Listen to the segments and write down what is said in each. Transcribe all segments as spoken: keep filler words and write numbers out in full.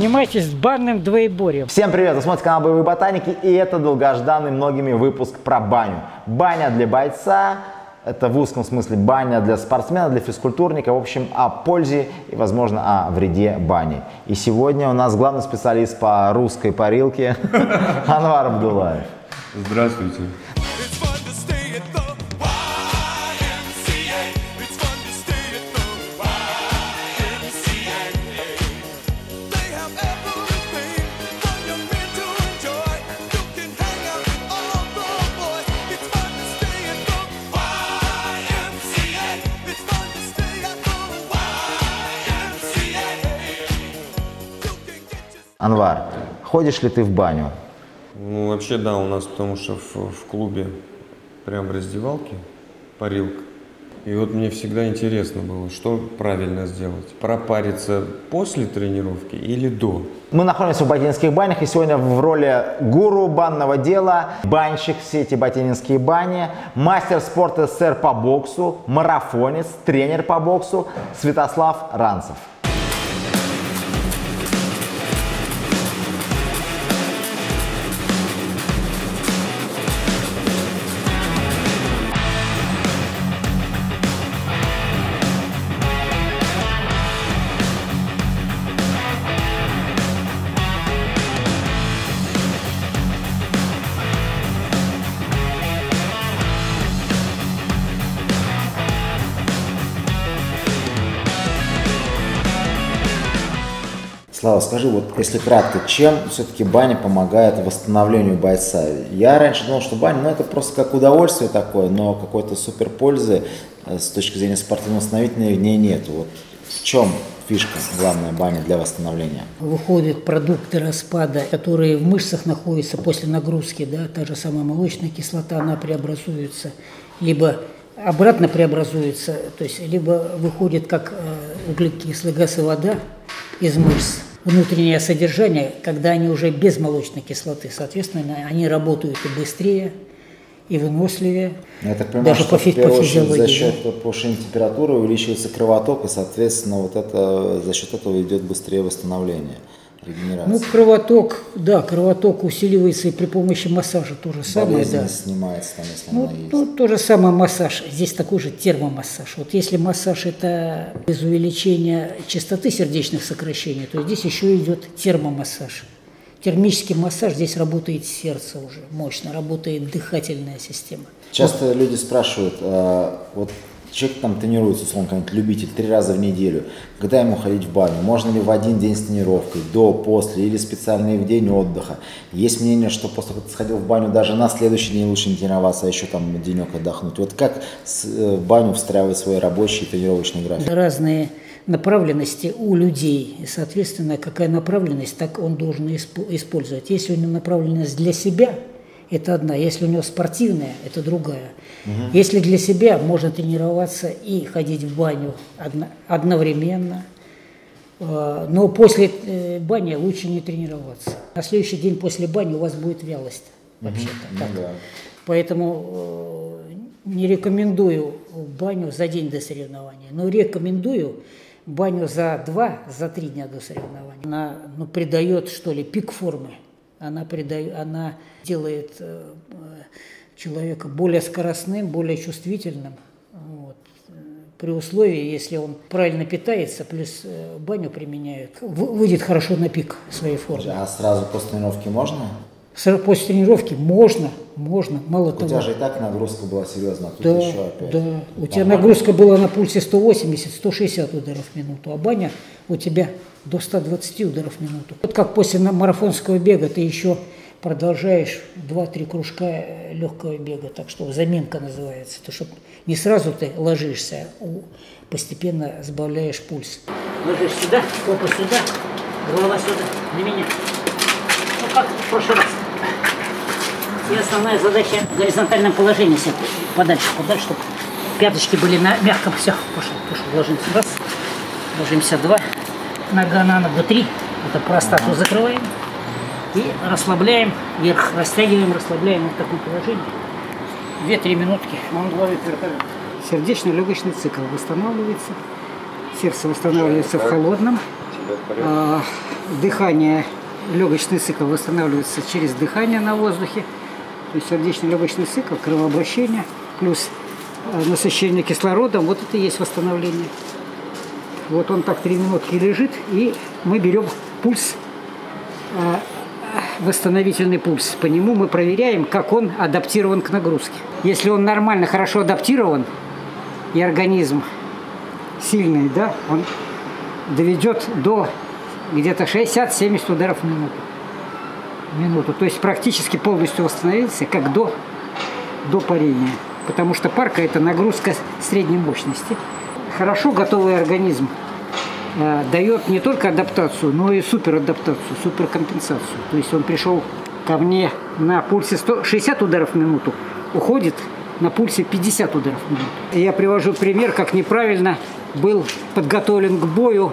занимаетесь банным двоеборьем. Всем привет, вы смотрите канал Боевые Ботаники, и это долгожданный многими выпуск про баню. Баня для бойца, это в узком смысле баня для спортсмена, для физкультурника, в общем, о пользе и, возможно, о вреде бани. И сегодня у нас главный специалист по русской парилке Анвар Абдуллаев. Здравствуйте. Анвар, ходишь ли ты в баню? Ну, вообще, да, у нас, потому что в, в клубе прям в раздевалке парилка. И вот мне всегда интересно было, что правильно сделать. Пропариться после тренировки или до? Мы находимся в Батенинских банях, и сегодня в роли гуру банного дела, банщик сети Батенинские бани, мастер спорта СССР по боксу, марафонец, тренер по боксу Святослав Ранцев. Слава, скажи, вот если кратко, чем все-таки баня помогает восстановлению бойца? Я раньше думал, что баня, ну это просто как удовольствие такое, но какой-то супер пользы с точки зрения спортивно-восстановительной в ней нет. Вот в чем фишка, главная баня для восстановления? Выходят продукты распада, которые в мышцах находятся после нагрузки, да, та же самая молочная кислота, она преобразуется, либо обратно преобразуется, то есть либо выходит как углекислый газ и вода из мышц. Внутреннее содержание, когда они уже без молочной кислоты, соответственно, они работают и быстрее, и выносливее. Я так понимаю, даже что по в первую очередь за счет повышения температуры увеличивается кровоток, и, соответственно, вот это, за счет этого идет быстрее восстановление, регенерация. Ну, кровоток, да, кровоток усиливается и при помощи массажа то же самое. Болезненность, да, снимается там, если ну, она есть. Ну, то же самое массаж, здесь такой же термомассаж. Вот если массаж это без увеличения частоты сердечных сокращений, то здесь еще идет термомассаж. Термический массаж, здесь работает сердце уже мощно, работает дыхательная система. Часто вот люди спрашивают, а, вот человек там тренируется, условно, какой-нибудь любитель, три раза в неделю, когда ему ходить в баню? Можно ли в один день с тренировкой, до, после, или специальный в день отдыха? Есть мнение, что после того, как ты сходил в баню, даже на следующий день лучше не тренироваться, а еще там денек отдохнуть. Вот как в баню встраивать свой рабочий и тренировочный график? Разные направленности у людей, и, соответственно, какая направленность, так он должен использовать. Если у него направленность для себя, это одна, если у него спортивная, это другая. Угу. Если для себя, можно тренироваться и ходить в баню одно, одновременно, но после бани лучше не тренироваться. На следующий день после бани у вас будет вялость, вообще-то. Угу. Ну, да. Поэтому не рекомендую баню за день до соревнования, но рекомендую баню за два, за три дня до соревнования. Она ну, придает, что ли, пик формы, она, придает, она делает э, человека более скоростным, более чувствительным, вот, при условии, если он правильно питается, плюс э, баню применяет, выйдет хорошо на пик своей формы. А сразу после тренировки можно? После тренировки можно, можно, мало того. У тебя же и так нагрузка была серьезная, тут да, еще опять. Да, у тебя баня. Нагрузка была на пульсе сто восемьдесят — сто шестьдесят ударов в минуту, а баня у тебя до ста двадцати ударов в минуту. Вот как после марафонского бега ты еще продолжаешь два-три кружка легкого бега, так что заминка называется. То, что не сразу ты ложишься, а постепенно сбавляешь пульс. Ложишь сюда, попа сюда, голова сюда, на меня. Как в прошлый раз. И основная задача в горизонтальном положении себя подальше, подальше, чтобы пяточки были на мягком. Все, пошел, пошел. Ложимся раз, ложимся два, нога на ногу три. Это простату закрываем и расслабляем вверх, растягиваем, расслабляем вот в таком положении. две-три минутки. Он ловит вертолет. Сердечно-легочный цикл восстанавливается. Сердце восстанавливается в холодном. дыхание, легочный цикл восстанавливается через дыхание на воздухе, то есть сердечно-легочный цикл, кровообращение, плюс насыщение кислородом, вот это и есть восстановление. Вот он так три минутки лежит, и мы берем пульс, восстановительный пульс. По нему мы проверяем, как он адаптирован к нагрузке. Если он нормально, хорошо адаптирован, и организм сильный, да, он доведет до где-то шестидесяти-семидесяти ударов в минуту. минуту. То есть практически полностью восстановился, как до, до парения. Потому что парка – это нагрузка средней мощности. Хорошо готовый организм э, дает не только адаптацию, но и суперадаптацию, суперкомпенсацию. То есть он пришел ко мне на пульсе сто шестьдесят ударов в минуту, уходит на пульсе пятьдесят ударов в минуту. Я привожу пример, как неправильно был подготовлен к бою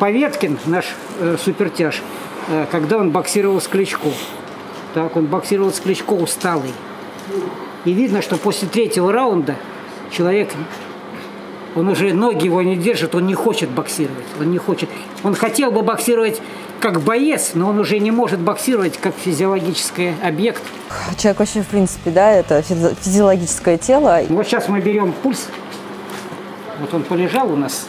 Поветкин, наш э, супертяж, э, когда он боксировал с Кличко. Так, он боксировал с Кличко усталый. И видно, что после третьего раунда человек... Он уже, ноги его не держит, он не хочет боксировать, он не хочет. Он хотел бы боксировать как боец, но он уже не может боксировать как физиологический объект. Человек вообще, в принципе, да, это физи физиологическое тело. Вот сейчас мы берем пульс, вот он полежал у нас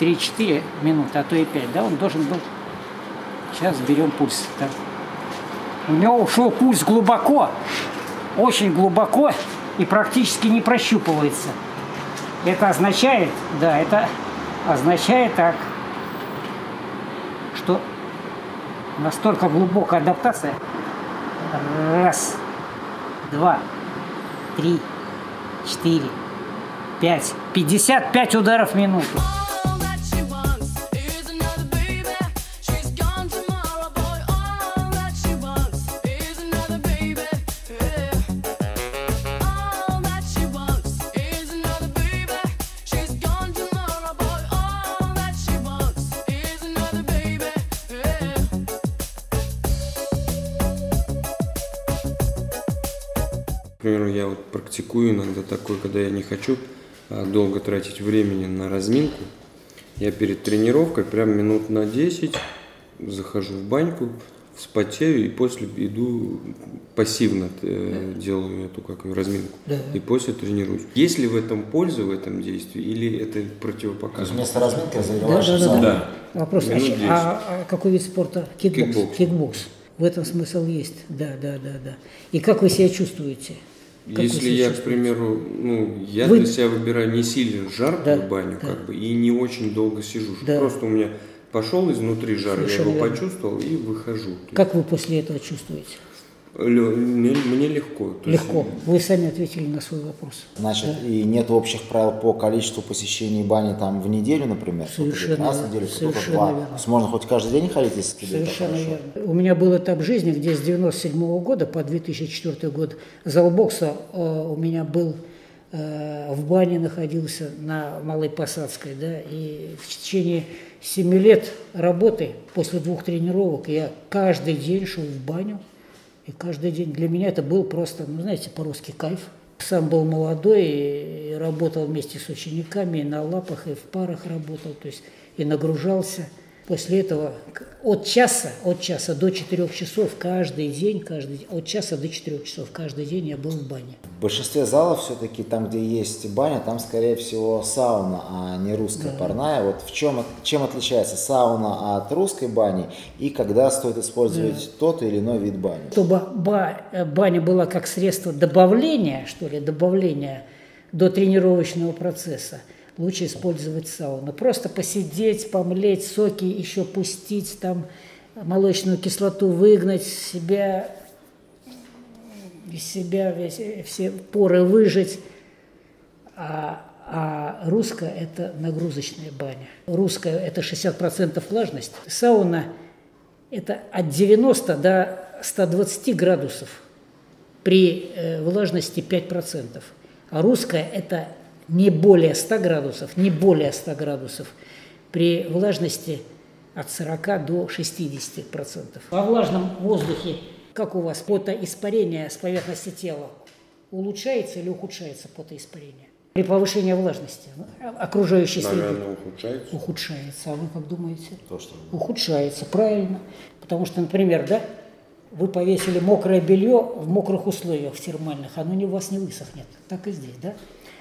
три-четыре минуты, а то и пять, да, он должен был. Сейчас берем пульс, да. У него ушел пульс глубоко, очень глубоко и практически не прощупывается. Это означает, да, это означает так, что настолько глубокая адаптация. Раз, два, три, четыре, пять, пятьдесят пять ударов в минуту. Например, я вот практикую иногда такое, когда я не хочу долго тратить времени на разминку. Я перед тренировкой прям минут на десять захожу в баньку, вспотею и после иду пассивно да. делаю эту какую разминку. Да. И после тренируюсь. Есть ли в этом польза, в этом действии, или это противопоказано? Вместо разминки разогреваешься? Да, да, да, да. да. Вопрос, а, а, а какой вид спорта? Кикбокс. Кикбокс. Кикбокс. В этом смысл есть, да, да, да, да. И как вы себя чувствуете? Как Если себя я, чувствуете? К примеру, ну, я вы... для себя выбираю не сильно жаркую да, баню, да. как бы, и не очень долго сижу. Да. Просто у меня пошел изнутри жар, я его верно. почувствовал и выхожу. Как вы после этого чувствуете? Мне, мне легко. То легко. Есть... Вы сами ответили на свой вопрос. Значит, да? и нет общих правил по количеству посещений бани там в неделю, например? Совершенно, в неделю, совершенно верно. То есть можно хоть каждый день ходить, если тебе Совершенно верно. У меня был этап жизни, где с девяносто седьмого года по две тысячи четвёртый год зал бокса у меня был э, в бане, находился на Малой Посадской. Да, и в течение семи лет работы, после двух тренировок, я каждый день шел в баню. И каждый день для меня это был просто, ну, знаете, по-русски кайф. Сам был молодой и работал вместе с учениками, и на лапах, и в парах работал, то есть и нагружался. После этого от часа, от часа до четырёх часов каждый день, каждый, от часа до четырёх часов каждый день я был в бане. В большинстве залов все-таки там, где есть баня, там, скорее всего, сауна, а не русская да. парная. Вот в чем, чем отличается сауна от русской бани и когда стоит использовать да. тот или иной вид бани? Чтобы баня была как средство добавления, что ли, добавления до тренировочного процесса, лучше использовать сауну. Просто посидеть, помлеть, соки еще пустить, там молочную кислоту выгнать, себя, себя весь, все поры выжать. А, а русская – это нагрузочная баня. Русская – это шестьдесят процентов влажность. Сауна – это от девяноста до ста двадцати градусов при влажности пять процентов. А русская – это не более ста градусов, не более ста градусов, при влажности от сорока до шестидесяти процентов. Во влажном воздухе, как у вас потоиспарение с поверхности тела, улучшается или ухудшается потоиспарение? При повышении влажности окружающей среды ухудшается. ухудшается. А вы как думаете? То, что... Ухудшается, правильно. Потому что, например, да, вы повесили мокрое белье в мокрых условиях, в термальных, оно не, у вас не высохнет. Так и здесь, да?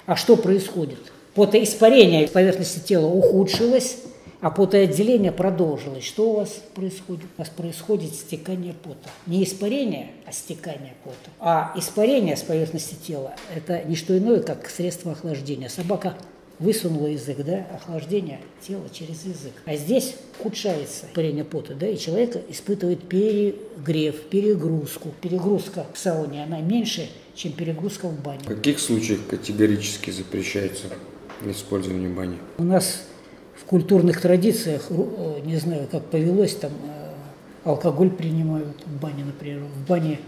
А что происходит? Потоиспарение поверхности тела ухудшилось, а потоотделение продолжилось. Что у вас происходит? У вас происходит стекание пота. Не испарение, а стекание пота. А испарение с поверхности тела – это не что иное, как средство охлаждения. Собака высунула язык, да, охлаждение тела через язык. А здесь ухудшается испарение пота, да, и человек испытывает перегрев, перегрузку. Перегрузка в сауне, она меньше, чем перегрузка в бане. В каких случаях категорически запрещается использование бани? У нас... В культурных традициях, не знаю, как повелось, там алкоголь принимают в бане, например. В бане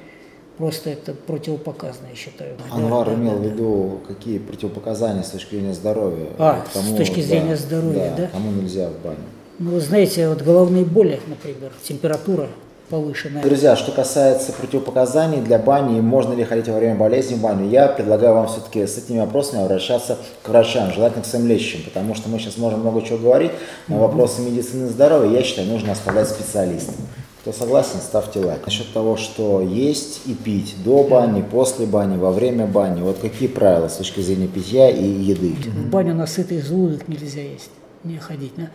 просто это противопоказано, я считаю. Анвар да, имел да, в виду, да. какие противопоказания с точки зрения здоровья. А, тому, с точки зрения да, здоровья, да, да? Кому нельзя в бане. Ну, вы знаете, вот головные боли, например, температура повышенная. Друзья, что касается противопоказаний для бани, можно ли ходить во время болезни в баню, я предлагаю вам все-таки с этими вопросами обращаться к врачам, желательно к своим лечащим, потому что мы сейчас можем много чего говорить, но mm-hmm. вопросы медицины и здоровья, я считаю, нужно оставлять специалистам. Кто согласен, ставьте лайк. Насчет того, что есть и пить до бани, после бани, во время бани, вот какие правила с точки зрения питья и еды? В баню на сытый желудок нельзя есть, не ходить. Но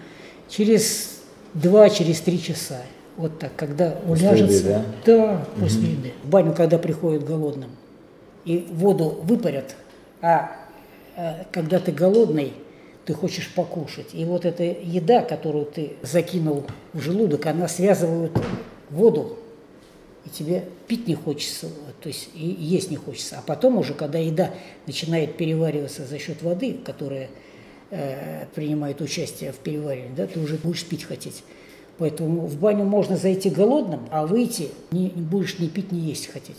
через два, через три часа. Вот так, когда уляжется, да? Да, после угу. еды. В баню, когда приходят голодным, и воду выпарят, а э, когда ты голодный, ты хочешь покушать. И вот эта еда, которую ты закинул в желудок, она связывает воду, и тебе пить не хочется, то есть и есть не хочется. А потом уже, когда еда начинает перевариваться за счет воды, которая э, принимает участие в переваривании, да, ты уже будешь пить хотеть. Поэтому в баню можно зайти голодным, а выйти не, не будешь ни пить, ни есть хотеть.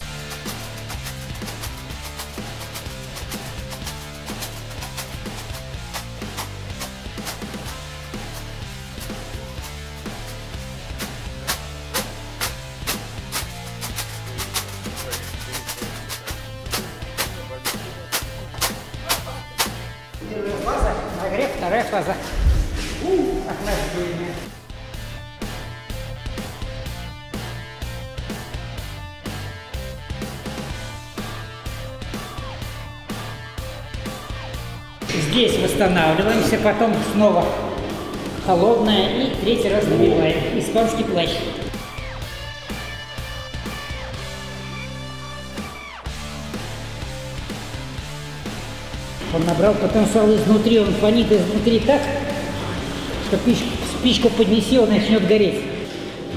Первая фаза – нагрев, вторая фаза – охлаждение. Здесь восстанавливаемся, потом снова холодное и третий раз набиваем. Испанский плащ. Он набрал потенциал изнутри, он фонит изнутри так, что спичку, спичку поднеси, он начнет гореть.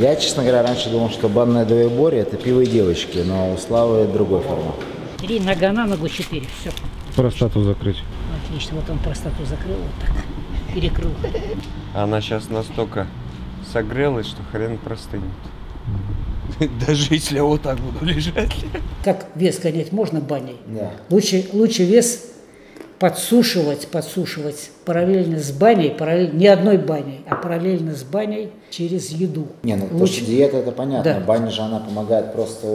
Я, честно говоря, раньше думал, что банное двоеборье – это пиво и девочки, но у Славы другой формат. Три, нога на ногу, четыре, все. Простату закрыть. Отлично, вот он простату закрыл, вот так, перекрыл. Она сейчас настолько согрелась, что хрен простынет. Даже если я вот так буду лежать. Как вес гонять можно баней? Да. Лучше, лучше вес подсушивать, подсушивать параллельно с баней, параллель, не одной баней, а параллельно с баней через еду. Не, ну лучше... то, что диета, это понятно. Да. Баня же, она помогает просто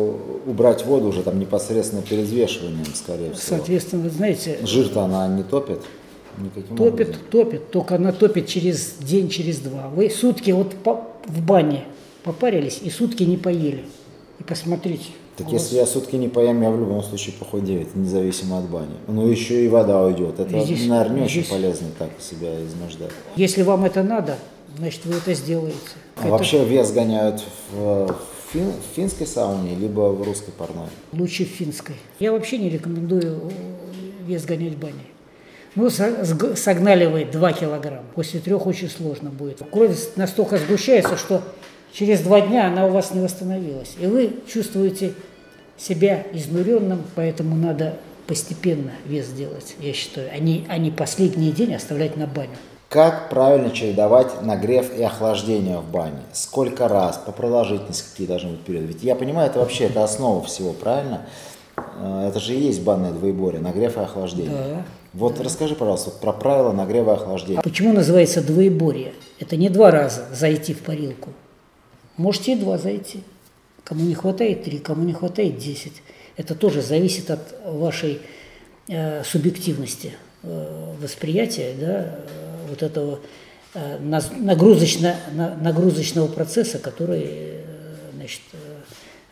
убрать воду уже там непосредственно перезвешиванием, скорее всего. Соответственно, вы знаете... Жир-то она не топит? Никаким топит, образом. Топит, только она топит через день, через два. Вы сутки вот по... в бане попарились и сутки не поели. И посмотрите. Так вот. Если я сутки не поем, я в любом случае похудею, это независимо от бани. Ну еще и вода уйдет. Это, здесь, наверное, не здесь. Очень полезно так себя изнуждать. Если вам это надо, значит вы это сделаете. А это... Вообще вес гоняют в, фин... в финской сауне, либо в русской парной? Лучше в финской. Я вообще не рекомендую вес гонять в бане. Ну, согнали вы два килограмма. После трех очень сложно будет. Кровь настолько сгущается, что... Через два дня она у вас не восстановилась, и вы чувствуете себя изнуренным, поэтому надо постепенно вес делать, я считаю, а не, а не последний день оставлять на баню. Как правильно чередовать нагрев и охлаждение в бане? Сколько раз? По продолжительности какие должны быть периоды? Ведь я понимаю, это вообще это основа всего, правильно? Это же и есть банное двоеборье, нагрев и охлаждение. Да. Вот да. Расскажи, пожалуйста, про правила нагрева и охлаждения. Почему называется двоеборье? Это не два раза зайти в парилку. Можете и два зайти. Кому не хватает три, кому не хватает десять. Это тоже зависит от вашей э, субъективности. восприятие, да, вот этого нагрузочно, нагрузочного процесса, который, значит,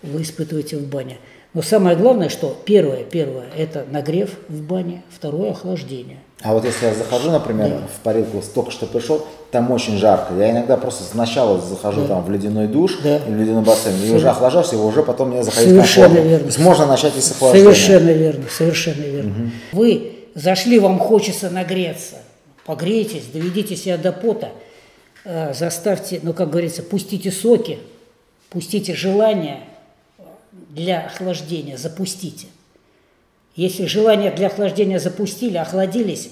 вы испытываете в бане. Но самое главное, что первое, первое, это нагрев в бане, второе – охлаждение. А вот если я захожу, например, да. в парилку, только что пришел, там очень жарко. Я иногда просто сначала захожу да. там в ледяной душ, да. в ледяной бассейн, и уже охлаждаешься, и уже потом не заходить комфортно. Верно. То есть можно начать и с охлаждения. Совершенно верно, совершенно верно. Угу. Вы зашли, вам хочется нагреться, погрейтесь, доведите себя до пота, э, заставьте, ну, как говорится, пустите соки, пустите желание для охлаждения, запустите. Если желание для охлаждения запустили, охладились,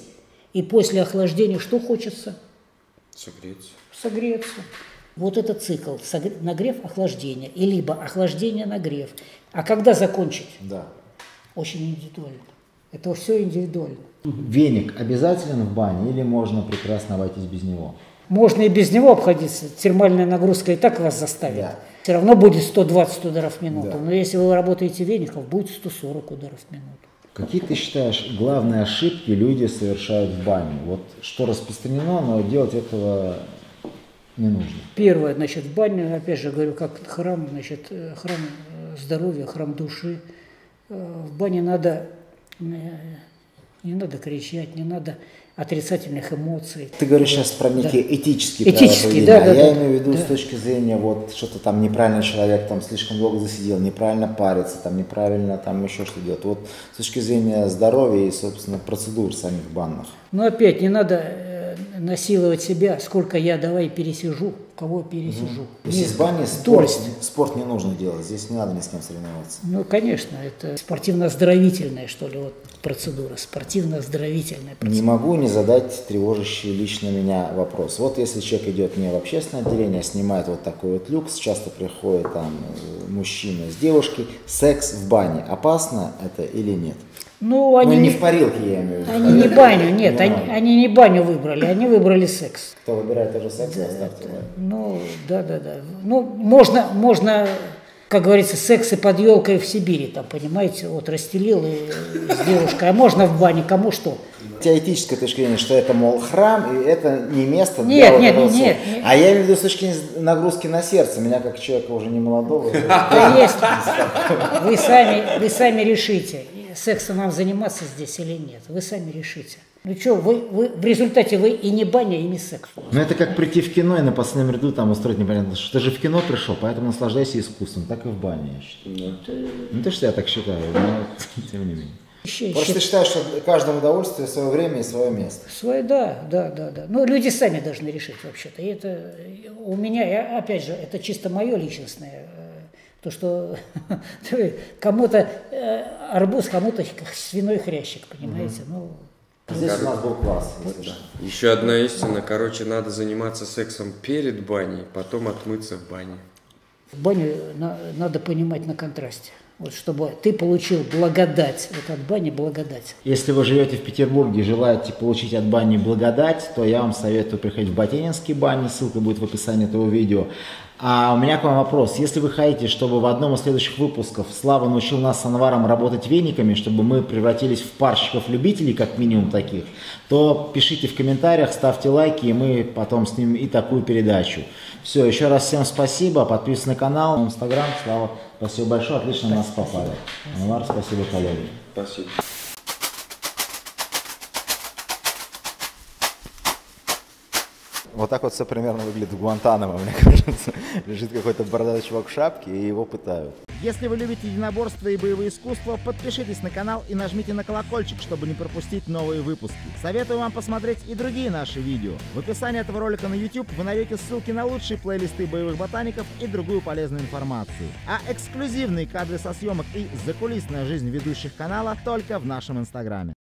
и после охлаждения что хочется? Согреться. Согреться. Вот это цикл. Нагрев, охлаждение. И либо охлаждение, нагрев. А когда закончить? Да. Очень индивидуально. Это все индивидуально. Веник обязателен в бане или можно прекрасно обойтись без него? Можно и без него обходиться. Термальная нагрузка и так вас заставит. Да. Все равно будет сто двадцать ударов в минуту. Да. Но если вы работаете веником, будет сто сорок ударов в минуту. Какие, ты считаешь, главные ошибки люди совершают в бане? Вот что распространено, но делать этого не нужно. Первое, значит, в бане, опять же говорю, как храм, значит, храм здоровья, храм души. В бане надо... Не надо кричать, не надо отрицательных эмоций. Ты говоришь сейчас про некие да. этические, этические правила поведения. Да, да, Я да, имею в виду да. с точки зрения, вот что-то там неправильно человек там слишком долго засидел, неправильно парится, там неправильно там еще что делать. Вот с точки зрения здоровья и, собственно, процедур самих банных. Ну опять, не надо э, насиловать себя, сколько я давай пересижу, кого пересижу. Угу. То есть из бани спорт, спорт не нужно делать, здесь не надо ни с кем соревноваться. Ну конечно, это спортивно-оздоровительная, что ли, вот процедура, спортивно-оздоровительная процедура. Не могу не задать тревожащий лично меня вопрос. Вот если человек идет не в общественное отделение, а снимает вот такой вот люкс, часто приходит там мужчина с девушкой, секс в бане. Опасно это или нет? Ну, они ну, не в парилке, я имею в виду. Они не баню, нет, они, они не баню выбрали, они выбрали секс. Кто выбирает тоже секс, да, оставьте это, ну, да, да, да. Ну, можно, можно... Как говорится, секс и под елкой в Сибири, там, понимаете, вот расстелил и, и с девушкой. А можно в бане, кому что? Теоретическая точка зрения, что это, мол, храм, и это не место для нет, вот нет, этого нет, нет. А я имею в виду с точки зрения нагрузки на сердце, меня как человека уже не молодого. Вы сами, вы сами решите, сексом вам заниматься здесь или нет, вы сами решите. Ну что, вы, вы, в результате вы и не баня, и не секс. Ну это как прийти в кино и на последнем ряду там устроить непонятно, что ты же в кино пришел, поэтому наслаждайся искусством, так и в бане, я считаю. Ты... Ну то, что я так считаю, но тем не менее. Еще, Просто еще... ты считаешь, что каждому удовольствие свое время и свое место. Свое, да, да, да, да. Ну люди сами должны решить вообще-то. И это у меня, я, опять же, это чисто мое личностное. То, что кому-то арбуз, кому-то свиной хрящик, понимаете, ну... Здесь Кор... у нас был класс. Если, да. Еще одна истина. Короче, надо заниматься сексом перед баней, потом отмыться в бане. В бане на, надо понимать на контрасте. Вот чтобы ты получил благодать. Вот от бани благодать. Если вы живете в Петербурге и желаете получить от бани благодать, то я вам советую приходить в Батенинские бани. Ссылка будет в описании этого видео. А у меня к вам вопрос. Если вы хотите, чтобы в одном из следующих выпусков Слава научил нас с Анваром работать вениками, чтобы мы превратились в парщиков-любителей, как минимум таких, то пишите в комментариях, ставьте лайки, и мы потом снимем и такую передачу. Все, еще раз всем спасибо. Подписывайтесь на канал, на Инстаграм. Слава, спасибо большое. Отлично спасибо. Нас попали. Спасибо. Анвар, спасибо, коллеги. Спасибо. Вот так вот все примерно выглядит в Гуантанамо, мне кажется. Лежит какой-то бородатый чувак в шапке, и его пытают. Если вы любите единоборства и боевые искусства, подпишитесь на канал и нажмите на колокольчик, чтобы не пропустить новые выпуски. Советую вам посмотреть и другие наши видео. В описании этого ролика на YouTube вы найдете ссылки на лучшие плейлисты боевых ботаников и другую полезную информацию. А эксклюзивные кадры со съемок и закулисная жизнь ведущих канала только в нашем Инстаграме.